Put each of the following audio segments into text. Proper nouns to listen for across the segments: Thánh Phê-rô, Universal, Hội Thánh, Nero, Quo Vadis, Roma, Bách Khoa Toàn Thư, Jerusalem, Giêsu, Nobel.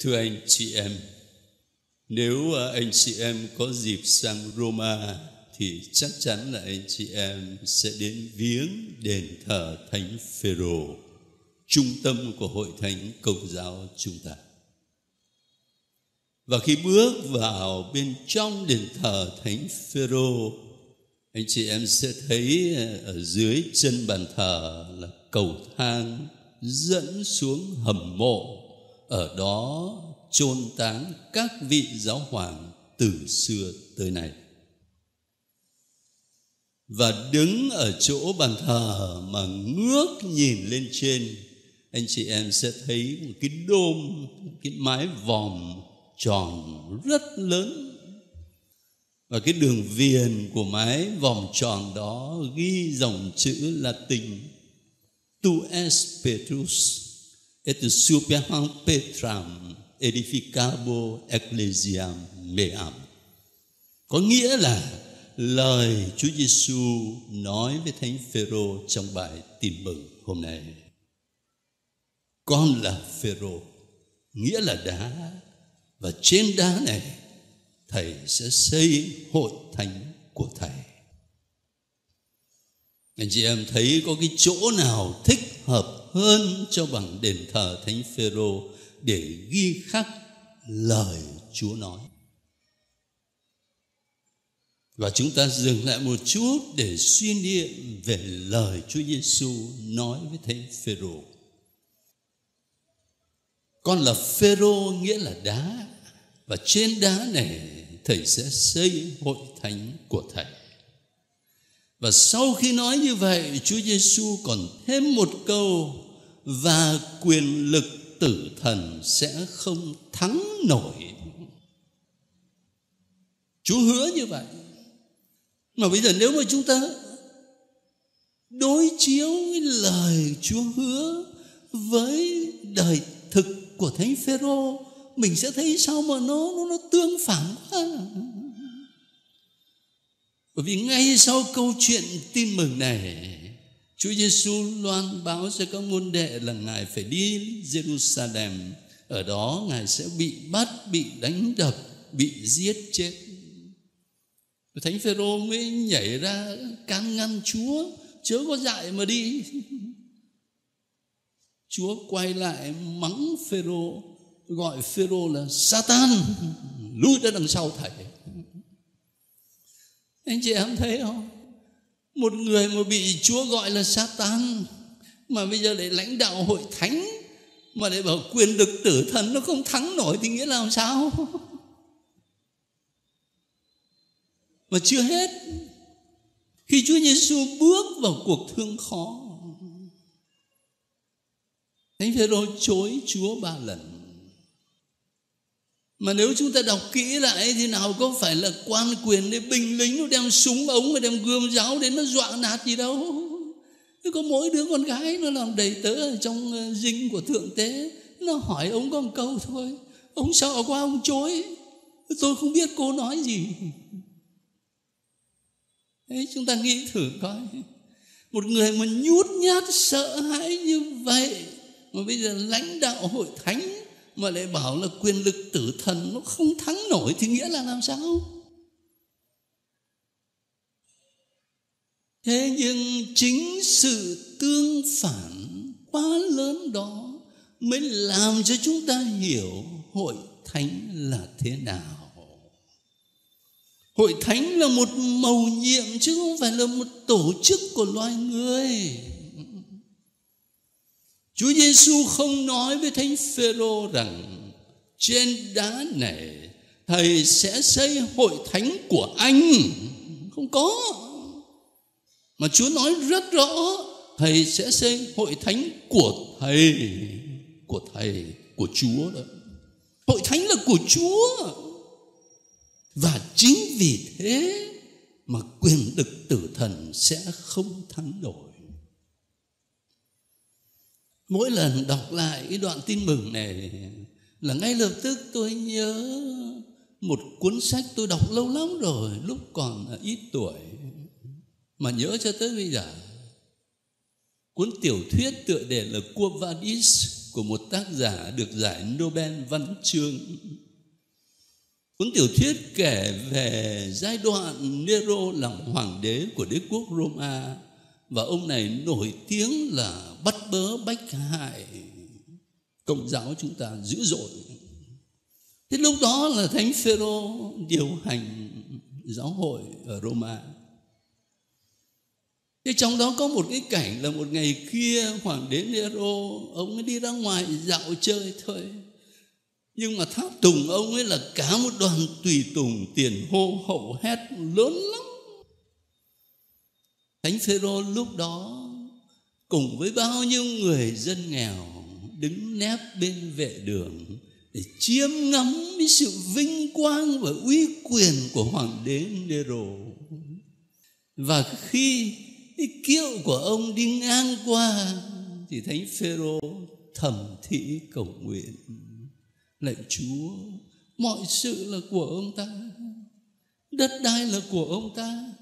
Thưa anh chị em, nếu anh chị em có dịp sang Roma thì chắc chắn là anh chị em sẽ đến viếng đền thờ Thánh Phê-rô, trung tâm của Hội Thánh Công giáo chúng ta. Và khi bước vào bên trong đền thờ Thánh Phê-rô, anh chị em sẽ thấy ở dưới chân bàn thờ là cầu thang dẫn xuống hầm mộ. Ở đó chôn táng các vị giáo hoàng từ xưa tới nay. Và đứng ở chỗ bàn thờ mà ngước nhìn lên trên, anh chị em sẽ thấy một cái đôm, cái mái vòm tròn rất lớn. Và cái đường viền của mái vòm tròn đó ghi dòng chữ Latin: Tu es Petrus et superam Petram edificabo ecclesiam meam. Có nghĩa là lời Chúa Giêsu nói với Thánh Phêrô trong bài Tin mừng hôm nay: con là Phêrô, nghĩa là đá, và trên đá này Thầy sẽ xây hội thánh của Thầy. Anh chị em thấy có cái chỗ nào thích hợp hơn cho bằng đền thờ Thánh Phêrô để ghi khắc lời Chúa nói? Và chúng ta dừng lại một chút để suy niệm về lời Chúa Giêsu nói với Thánh Phêrô. Con là Phêrô, nghĩa là đá, và trên đá này Thầy sẽ xây hội thánh của Thầy. Và sau khi nói như vậy, Chúa Giêsu còn thêm một câu: và quyền lực tử thần sẽ không thắng nổi. Chúa hứa như vậy. Mà bây giờ nếu mà chúng ta đối chiếu với lời Chúa hứa với đời thực của Thánh Phêrô, mình sẽ thấy sao mà nó tương phản quá. Bởi vì ngay sau câu chuyện tin mừng này, Chúa Giêsu loan báo cho các môn đệ là Ngài phải đi Jerusalem. Ở đó Ngài sẽ bị bắt, bị đánh đập, bị giết chết. Thánh Phêrô mới nhảy ra can ngăn: Chúa, chớ có dại mà đi. Chúa quay lại mắng Phêrô, gọi Phêrô là Satan, lùi ra đằng sau Thầy. Anh chị em thấy không? Một người mà bị Chúa gọi là Satan, mà bây giờ lại lãnh đạo hội thánh, mà lại bảo quyền lực tử thần nó không thắng nổi, thì nghĩa là làm sao? Mà chưa hết, khi Chúa Giêsu bước vào cuộc thương khó, Thánh Phêrô chối Chúa 3 lần. Mà nếu chúng ta đọc kỹ lại thì nào có phải là quan quyền đấy, binh lính nó đem súng ống và đem gươm giáo đến nó dọa nạt gì đâu. Nó có mỗi đứa con gái nó làm đầy tớ ở trong dinh của thượng tế, nó hỏi ông có một câu thôi, ông sợ quá ông chối: tôi không biết cô nói gì. Đấy, chúng ta nghĩ thử coi, một người mà nhút nhát sợ hãi như vậy mà bây giờ lãnh đạo hội thánh mà lại bảo là quyền lực tử thần nó không thắng nổi thì nghĩa là làm sao? Thế nhưng chính sự tương phản quá lớn đó mới làm cho chúng ta hiểu hội thánh là thế nào. Hội thánh là một mầu nhiệm chứ không phải là một tổ chức của loài người. Chúa Giêsu không nói với Thánh Phêrô rằng trên đá này Thầy sẽ xây hội thánh của anh. Không có. Mà Chúa nói rất rõ, Thầy sẽ xây hội thánh của Thầy. Của Thầy, của Chúa đó. Hội thánh là của Chúa. Và chính vì thế mà quyền lực tử thần sẽ không thắng nổi. Mỗi lần đọc lại cái đoạn tin mừng này là ngay lập tức tôi nhớ một cuốn sách tôi đọc lâu lắm rồi, lúc còn ít tuổi, mà nhớ cho tới bây giờ. Cuốn tiểu thuyết tựa đề là Quo Vadis của một tác giả được giải Nobel văn chương. Cuốn tiểu thuyết kể về giai đoạn Nero làm hoàng đế của đế quốc Roma, và ông này nổi tiếng là bắt bớ bách hại Công giáo chúng ta dữ dội. Thế lúc đó là Thánh Phê-rô điều hành giáo hội ở Roma. Thế trong đó có một cái cảnh là một ngày kia hoàng đế Nero, ông ấy đi ra ngoài dạo chơi thôi. Nhưng mà tháp tùng ông ấy là cả một đoàn tùy tùng tiền hô hậu hét lớn lắm. Thánh Phê-rô lúc đó cùng với bao nhiêu người dân nghèo đứng nép bên vệ đường để chiêm ngắm với sự vinh quang và uy quyền của hoàng đế Nero. Và khi cái kiệu của ông đi ngang qua thì Thánh Phê-rô thầm thị cầu nguyện: Lạy Chúa, mọi sự là của ông ta, đất đai là của ông ta,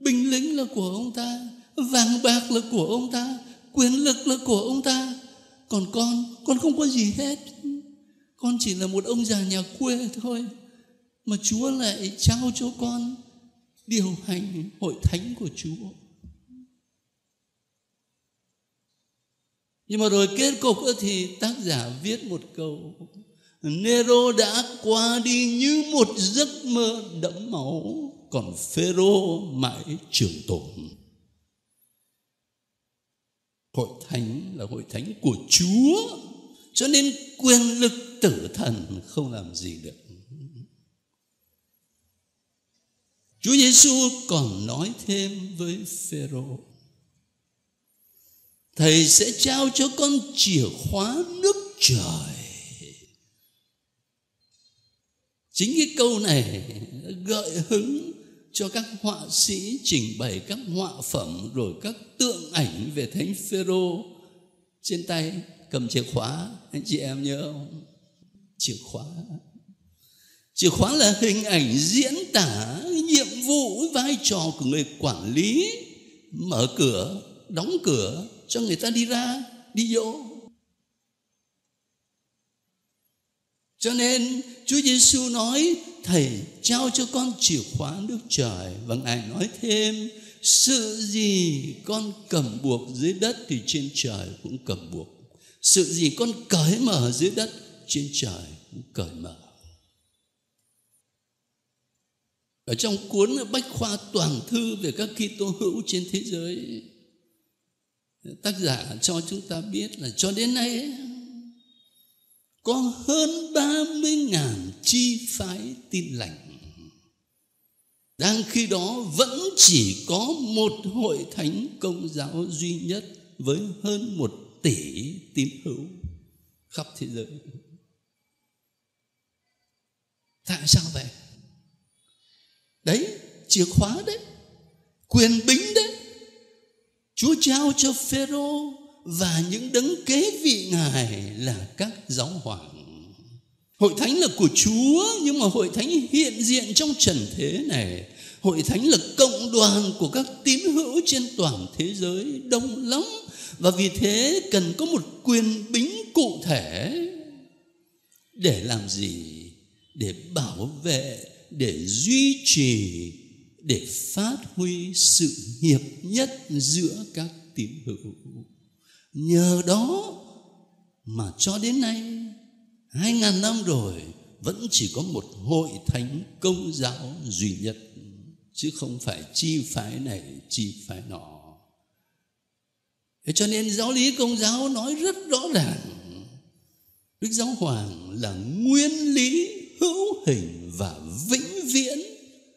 binh lính là của ông ta, vàng bạc là của ông ta, quyền lực là của ông ta. Còn con không có gì hết. Con chỉ là một ông già nhà quê thôi, mà Chúa lại trao cho con điều hành hội thánh của Chúa. Nhưng mà rồi kết cục thì tác giả viết một câu: Nero đã qua đi như một giấc mơ đẫm máu, còn Phêrô mãi trường tồn. Hội thánh là hội thánh của Chúa, cho nên quyền lực tử thần không làm gì được. Chúa Giêsu còn nói thêm với Phêrô: Thầy sẽ trao cho con chìa khóa nước trời. Chính cái câu này gợi hứng cho các họa sĩ trình bày các họa phẩm rồi các tượng ảnh về Thánh Phêrô trên tay cầm chìa khóa. Anh chị em nhớ không? Chìa khóa là hình ảnh diễn tả nhiệm vụ, vai trò của người quản lý mở cửa, đóng cửa cho người ta đi ra, đi vô. Cho nên Chúa Giêsu nói Thầy trao cho con chìa khóa nước trời. Và Ngài nói thêm: Sự gì con cầm buộc dưới đất thì trên trời cũng cầm buộc. Sự gì con cởi mở dưới đất, trên trời cũng cởi mở. Ở trong cuốn Bách Khoa Toàn Thư về các Kitô hữu trên thế giới, tác giả cho chúng ta biết là cho đến nay có hơn 30.000 chi phái tin lành. Đang khi đó vẫn chỉ có một hội thánh công giáo duy nhất với hơn 1 tỷ tín hữu khắp thế giới. Tại sao vậy? Đấy, chìa khóa đấy, quyền bính đấy, Chúa trao cho Phêrô và những đấng kế vị Ngài là các giáo hoàng. Hội thánh là của Chúa, nhưng mà hội thánh hiện diện trong trần thế này, hội thánh là cộng đoàn của các tín hữu trên toàn thế giới đông lắm, và vì thế cần có một quyền bính cụ thể. Để làm gì? Để bảo vệ, để duy trì, để phát huy sự hiệp nhất giữa các tín hữu. Nhờ đó mà cho đến nay 2.000 năm rồi vẫn chỉ có một hội thánh công giáo duy nhất, chứ không phải chi phái này chi phái nọ. Thế cho nên giáo lý công giáo nói rất rõ ràng, Đức Giáo Hoàng là nguyên lý hữu hình và vĩnh viễn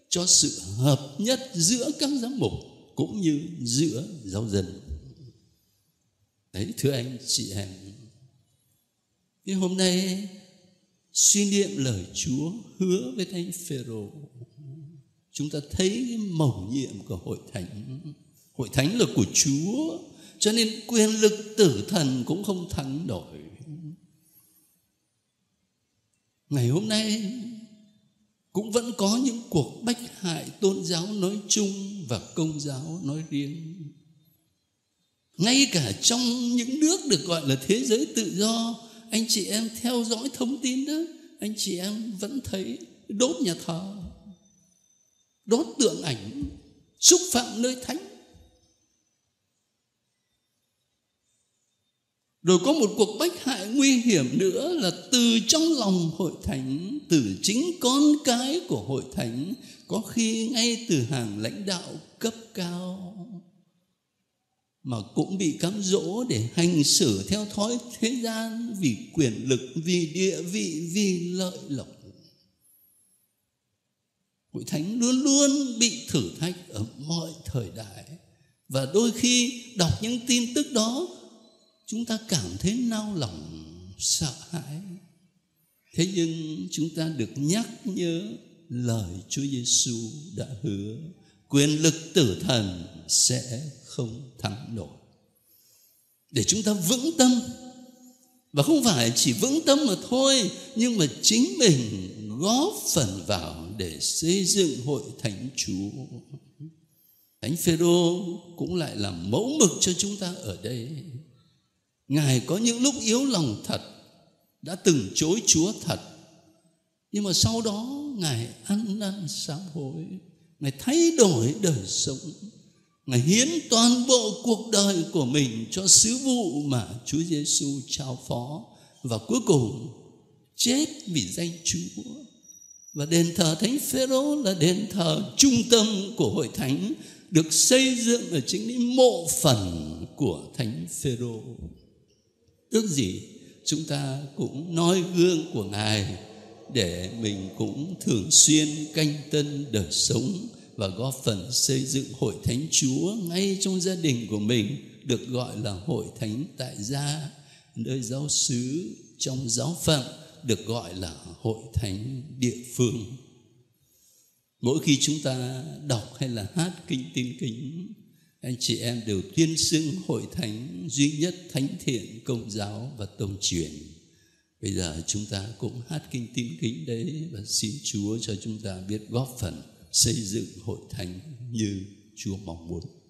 cho sự hợp nhất giữa các giáo mục cũng như giữa giáo dân. Đấy, thưa anh chị em, nhưng hôm nay suy niệm lời Chúa hứa với Thánh Phêrô, chúng ta thấy cái mầu nhiệm của hội thánh. Hội thánh là của Chúa, cho nên quyền lực tử thần cũng không thắng nổi. Ngày hôm nay cũng vẫn có những cuộc bách hại tôn giáo nói chung và công giáo nói riêng. Ngay cả trong những nước được gọi là thế giới tự do, anh chị em theo dõi thông tin đó, anh chị em vẫn thấy đốt nhà thờ, đốt tượng ảnh, xúc phạm nơi thánh. Rồi có một cuộc bách hại nguy hiểm nữa là từ trong lòng hội thánh, từ chính con cái của hội thánh, có khi ngay từ hàng lãnh đạo cấp cao mà cũng bị cám dỗ để hành xử theo thói thế gian, vì quyền lực, vì địa vị, vì lợi lộc. Hội thánh luôn luôn bị thử thách ở mọi thời đại. Và đôi khi đọc những tin tức đó, chúng ta cảm thấy nao lòng, sợ hãi. Thế nhưng chúng ta được nhắc nhớ lời Chúa Giêsu đã hứa: quyền lực tử thần sẽ không thắng nổi. Để chúng ta vững tâm, và không phải chỉ vững tâm mà thôi, nhưng mà chính mình góp phần vào để xây dựng hội thánh Chúa. Thánh Phê-rô cũng lại là mẫu mực cho chúng ta ở đây. Ngài có những lúc yếu lòng thật, đã từng chối Chúa thật, nhưng mà sau đó Ngài ăn năn sám hối, Ngài thay đổi đời sống, Ngài hiến toàn bộ cuộc đời của mình cho sứ vụ mà Chúa Giêsu trao phó, và cuối cùng chết vì danh Chúa. Và đền thờ Thánh Phê-rô là đền thờ trung tâm của hội thánh, được xây dựng ở chính những mộ phần của Thánh Phê-rô. Ước gì chúng ta cũng noi gương của Ngài, để mình cũng thường xuyên canh tân đời sống và góp phần xây dựng hội thánh Chúa ngay trong gia đình của mình, được gọi là hội thánh tại gia, nơi giáo xứ trong giáo phận được gọi là hội thánh địa phương. Mỗi khi chúng ta đọc hay là hát kinh tin kính, anh chị em đều tuyên xưng hội thánh duy nhất thánh thiện, công giáo và tông truyền. Bây giờ chúng ta cũng hát kinh tin kính đấy và xin Chúa cho chúng ta biết góp phần xây dựng hội thánh như Chúa mong muốn.